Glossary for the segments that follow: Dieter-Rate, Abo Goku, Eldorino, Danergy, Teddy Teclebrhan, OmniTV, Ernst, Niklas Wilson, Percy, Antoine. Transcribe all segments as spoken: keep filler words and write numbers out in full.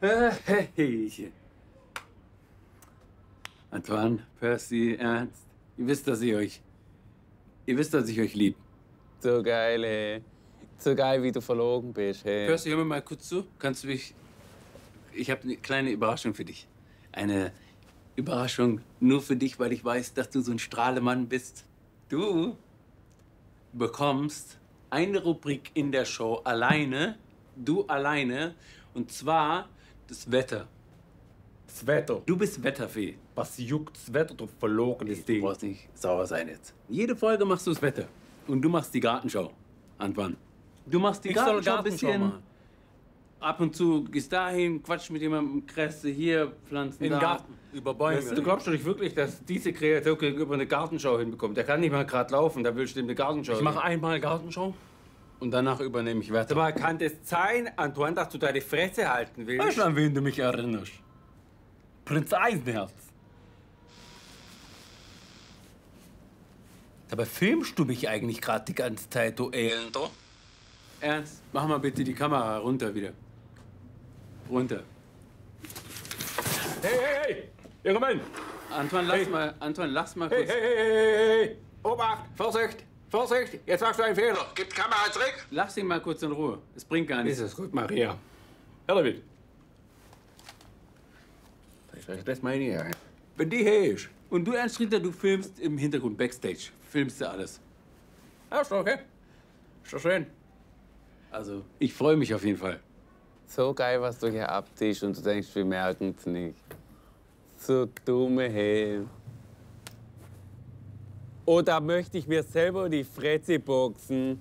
Hey. Antoine, Percy, Ernst, ihr wisst, dass ich euch, ihr wisst, dass ich euch lieb. So geil, hey. So geil, wie du verlogen bist, hey. Percy, hör mir mal kurz zu. Kannst du mich, ich habe eine kleine Überraschung für dich. Eine Überraschung nur für dich, weil ich weiß, dass du so ein Strahlemann bist. Du bekommst eine Rubrik in der Show alleine, du alleine, und zwar das Wetter. Das Wetter. Du bist Wetterfee. Was juckt das Wetter, du verlogenes Ding? Du brauchst nicht sauer sein jetzt. Jede Folge machst du das Wetter und du machst die Gartenschau, Antoine. Du machst die ich Gartenschau ein bisschen. Machen. Ab und zu gehst dahin, quatsch mit jemandem, Kresse hier, Pflanzen in da. Garten, über Bäume. Das, du glaubst doch nicht wirklich, dass diese Kreatur über eine Gartenschau hinbekommt. Der kann nicht mal gerade laufen, da will ich dem eine Gartenschau. Ich mache einmal Gartenschau und danach übernehme ich Wetter. Aber kann das sein, Antoine, dass du deine Fresse halten willst? Weißt du, an wen du mich erinnerst? Prinz Eisenherz. Dabei filmst du mich eigentlich gerade die ganze Zeit, du Elender. Ernst, mach mal bitte die Kamera runter wieder. Runter. Hey, hey, hey! Junge Mann! Antoine, lass hey. mal, Antoine, lass mal kurz. Hey, hey, hey, hey, hey! Obacht! Vorsicht! Vorsicht! Jetzt machst du einen Fehler! Gib die Kamera zurück! Lass ihn mal kurz in Ruhe. Es bringt gar nichts. Ist das gut, Maria? Hör damit! Das meine ich ja. Wenn die hier ist und du, Ernst Ritter, du filmst im Hintergrund, Backstage, filmst du alles. Ja, ist doch okay. Ist doch schön. Also, ich freue mich auf jeden Fall. So geil, was du hier abziehst und du denkst, wir merken es nicht. So dumme Helm. Oh, da möchte ich mir selber die Fresse boxen.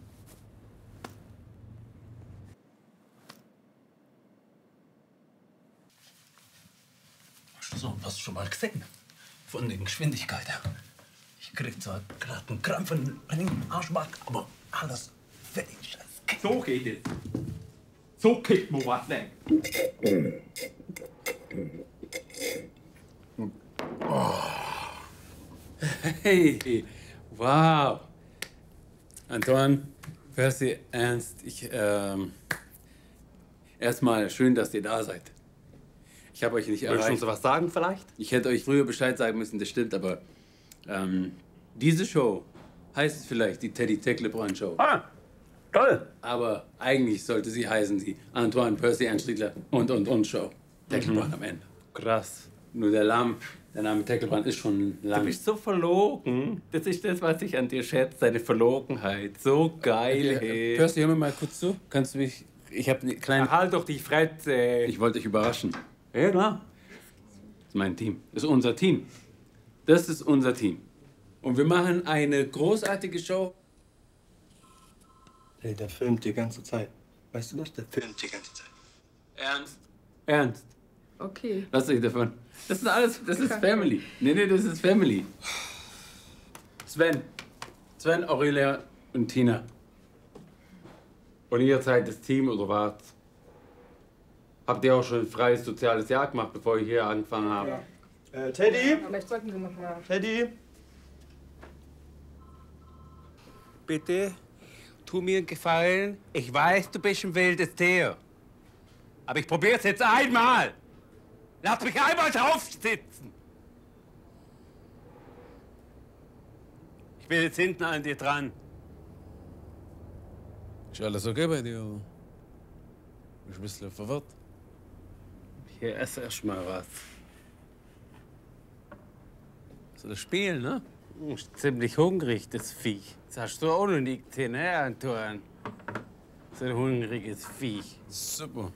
So, hast du schon mal gesehen? Von der Geschwindigkeit her. Ich krieg zwar gerade einen Krampf in den Arschback, aber alles fertig. So geht es. So kriegt man was weg. Hey, wow. Antoine, Percy, Ernst, ich, ähm, erstmal schön, dass ihr da seid. Ich habe euch nicht erreicht. Willst du uns sowas sagen vielleicht? Ich hätte euch früher Bescheid sagen müssen, das stimmt, aber, ähm, diese Show heißt es vielleicht die Teddy Teclebrhan Show. Ah. Toll! Aber eigentlich sollte sie heißen, die Antoine, Percy, Ernst Ritter und, und, und Show. Teclebrhan mhm. am Ende. Krass. Nur der Lamm, der Name Teclebrhan ist schon lang. Du bist so verlogen. Das ist das, was ich an dir schätze, deine Verlogenheit. So geil, hey. Percy, hör mir mal kurz zu. Kannst du mich, ich habe eine kleine... Ach, halt doch die Fresse. Ich wollte dich überraschen. Ja, klar. Das ist mein Team. Das ist unser Team. Das ist unser Team. Und wir machen eine großartige Show. Hey, der filmt die ganze Zeit. Weißt du das? Der filmt die ganze Zeit. Ernst? Ernst? Okay. Lass dich davon. Das ist alles, das ist Family. Nee, nee, das ist Family. Sven. Sven, Aurelia und Tina. Und ihr seid das Team oder was? Habt ihr auch schon ein freies soziales Jahr gemacht, bevor ich hier angefangen habe? Ja. Äh, Teddy? Vielleicht sollten wir nochmal. Teddy? Bitte? Tu mir einen Gefallen, ich weiß, du bist ein wildes Tier. Aber ich probier's jetzt einmal. Lass mich einmal draufsitzen. Ich bin jetzt hinten an dir dran. Ist alles okay bei dir? Ich bin ein bisschen verwirrt. Hier esse erst mal was. So das Spiel, ne? Du bist ziemlich hungrig, das Viech. Das hast du auch noch nicht gesehen, ne, Antoine? So ein hungriges Viech. Super.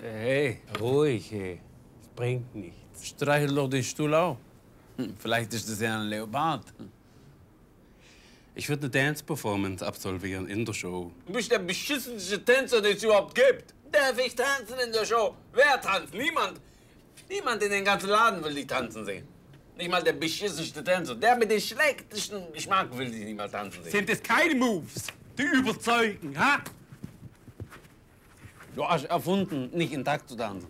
Hey, ruhig, hey. Das bringt nichts. Streichel doch den Stuhl auch. Vielleicht ist das ja ein Leopard. Ich würde eine Dance-Performance absolvieren in der Show. Du bist der beschissenste Tänzer, den es überhaupt gibt. Darf ich tanzen in der Show? Wer tanzt? Niemand. Niemand in den ganzen Laden will dich tanzen sehen. Nicht mal der beschissenste Tänzer. Der mit dem schlechtesten Geschmack will dich nicht mal tanzen sehen. Sind das keine Moves, die überzeugen, ha? Du hast erfunden, nicht in Takt zu tanzen.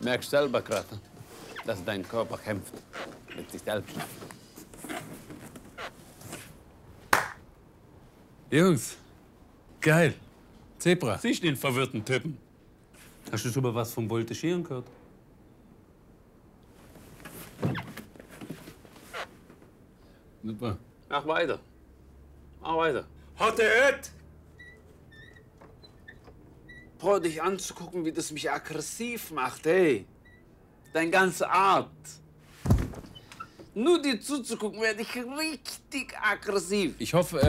Merkst selber gerade, dass dein Körper kämpft mit sich selbst. Jungs, geil. Zebra. Siehst du den verwirrten Typen? Hast du schon mal was vom Voltigieren gehört? Nicht mehr. Mach weiter. Mach weiter. Hat er hört! Boah, dich anzugucken, wie das mich aggressiv macht, hey. Deine ganze Art. Nur dir zuzugucken, werde ich richtig aggressiv. Ich hoffe,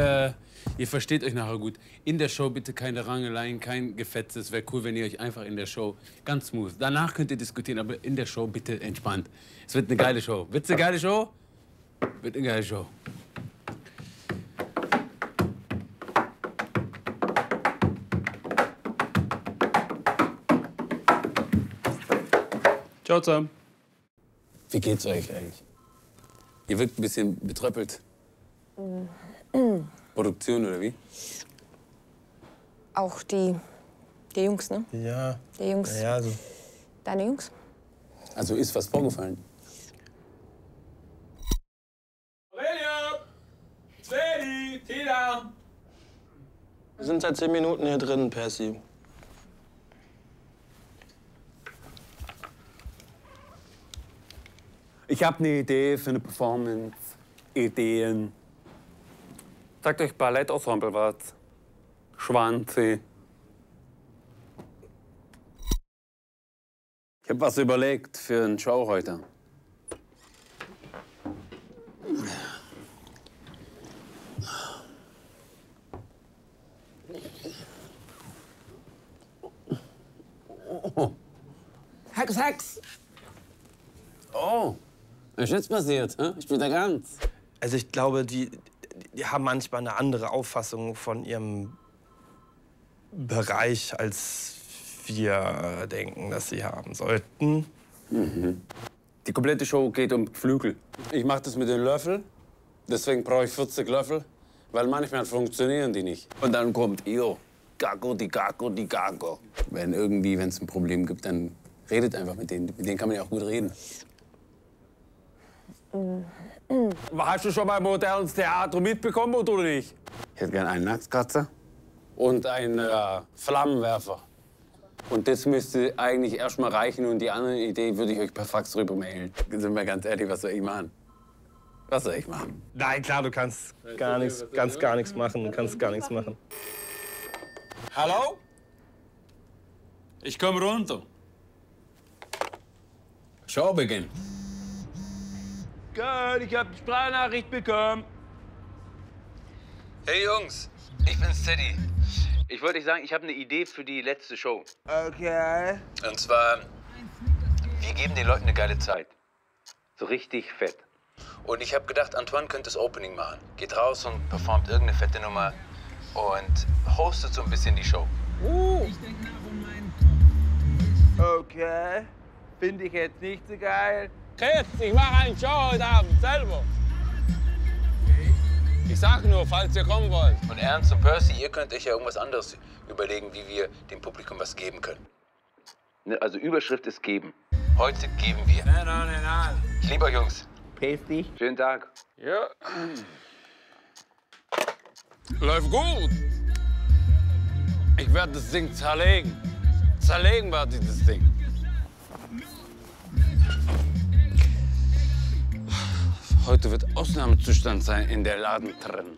äh, ihr versteht euch nachher gut. In der Show bitte keine Rangeleien, kein Gefetze. Es wäre cool, wenn ihr euch einfach in der Show ganz smooth. Danach könnt ihr diskutieren, aber in der Show bitte entspannt. Es wird eine geile Show. Wird's eine geile Show? Wird eine geile Show. Ciao zusammen. Wie geht's euch eigentlich? Ihr wirkt ein bisschen betröppelt. Produktion oder wie? Auch die, die Jungs, ne? Ja. Die Jungs. Ja, ja, so. Deine Jungs? Also ist was vorgefallen. Aurelia! Sveni! Tina! Wir sind seit zehn Minuten hier drin, Percy. Ich habe eine Idee für eine Performance. Ideen. Sagt euch Ballettensemble was. Schwanze. Ich habe was überlegt für eine Show heute. Hex, Hex! Oh! Was ist jetzt passiert? Hä? Ich bin da ganz. Also ich glaube, die, die haben manchmal eine andere Auffassung von ihrem Bereich, als wir denken, dass sie haben sollten. Mhm. Die komplette Show geht um Flügel. Ich mache das mit den Löffeln. Deswegen brauche ich vierzig Löffel, weil manchmal funktionieren die nicht. Und dann kommt ihr. Gago, die Gago, die Gago. Wenn irgendwie, wenn es ein Problem gibt, dann redet einfach mit denen. Mit denen kann man ja auch gut reden. Hast du schon mal modernes Theater mitbekommen oder nicht? Ich hätte gern einen Nacktkratzer und einen äh, Flammenwerfer. Und das müsste eigentlich erstmal reichen und die andere Idee würde ich euch per Fax rüber mailen. Sind wir ganz ehrlich, was soll ich machen? Was soll ich machen? Nein, klar, du kannst gar nichts, ganz gar nichts machen, du kannst gar nichts machen. Hallo? Ich komme runter. Showbeginn. Ich hab die Sprachnachricht bekommen. Hey Jungs, ich bin's Teddy. Ich wollte euch sagen, ich habe eine Idee für die letzte Show. Okay. Und zwar, wir geben den Leuten eine geile Zeit. So richtig fett. Und ich habe gedacht, Antoine könnte das Opening machen. Geht raus und performt irgendeine fette Nummer und hostet so ein bisschen die Show. Uh. Okay. Finde ich jetzt nicht so geil. Kids, ich mache eine Show heute Abend selber. Ich sag nur, falls ihr kommen wollt. Und Ernst und Percy, ihr könnt euch ja irgendwas anderes überlegen, wie wir dem Publikum was geben können. Also Überschrift ist geben. Heute geben wir. Nein, nein, nein. Ich liebe euch, Jungs. Percy. Schönen Tag. Ja. Läuft gut. Ich werde das Ding zerlegen. Zerlegen war dieses Ding. Heute wird Ausnahmezustand sein in der Laden drin.